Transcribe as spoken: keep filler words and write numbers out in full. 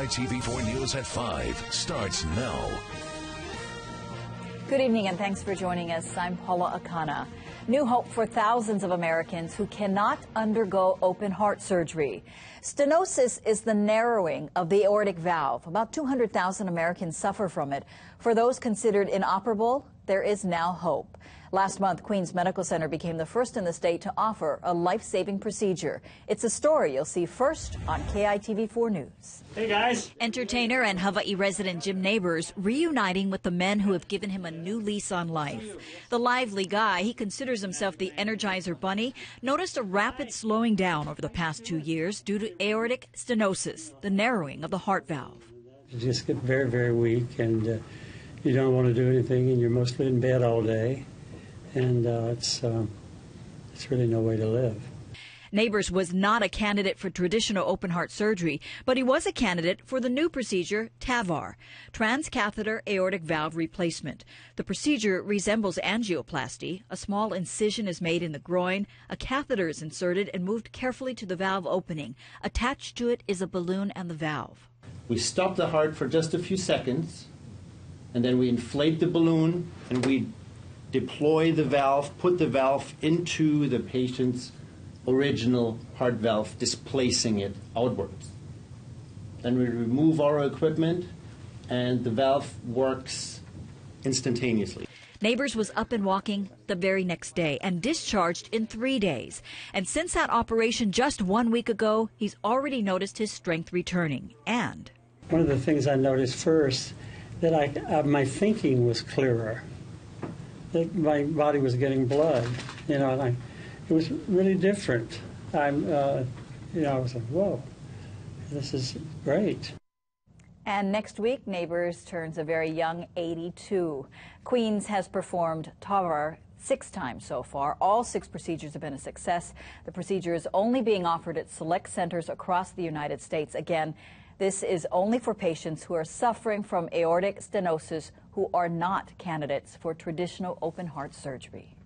I T V four News at five starts now. Good evening and thanks for joining us. I'm Paula Akana. New hope for thousands of Americans who cannot undergo open heart surgery. Stenosis is the narrowing of the aortic valve. About two hundred thousand Americans suffer from it. For those considered inoperable, there is now hope. Last month, Queens Medical Center became the first in the state to offer a life-saving procedure. It's a story you'll see first on K I T V four News. Hey, guys. Entertainer and Hawaii resident Jim Nabors reuniting with the men who have given him a new lease on life. The lively guy, he considers himself the Energizer Bunny, noticed a rapid slowing down over the past two years due to aortic stenosis, the narrowing of the heart valve. You just get very, very weak and... Uh, You don't want to do anything, and you're mostly in bed all day, and uh, it's, uh, it's really no way to live. Nabors was not a candidate for traditional open-heart surgery, but he was a candidate for the new procedure, TAVR, transcatheter aortic valve replacement. The procedure resembles angioplasty. A small incision is made in the groin, a catheter is inserted and moved carefully to the valve opening. Attached to it is a balloon and the valve. We stop the heart for just a few seconds, and then we inflate the balloon and we deploy the valve, put the valve into the patient's original heart valve, displacing it outwards. Then we remove our equipment and the valve works instantaneously. Nabors was up and walking the very next day and discharged in three days. And since that operation just one week ago, he's already noticed his strength returning. And one of the things I noticed first, that I, uh, my thinking was clearer, that my body was getting blood, you know, and I, it was really different. I'm, uh, you know, I was like, whoa, this is great. And next week, Nabors turns a very young eighty-two. Queens has performed TAVR six times so far. All six procedures have been a success. The procedure is only being offered at select centers across the United States. Again, this is only for patients who are suffering from aortic stenosis who are not candidates for traditional open heart surgery.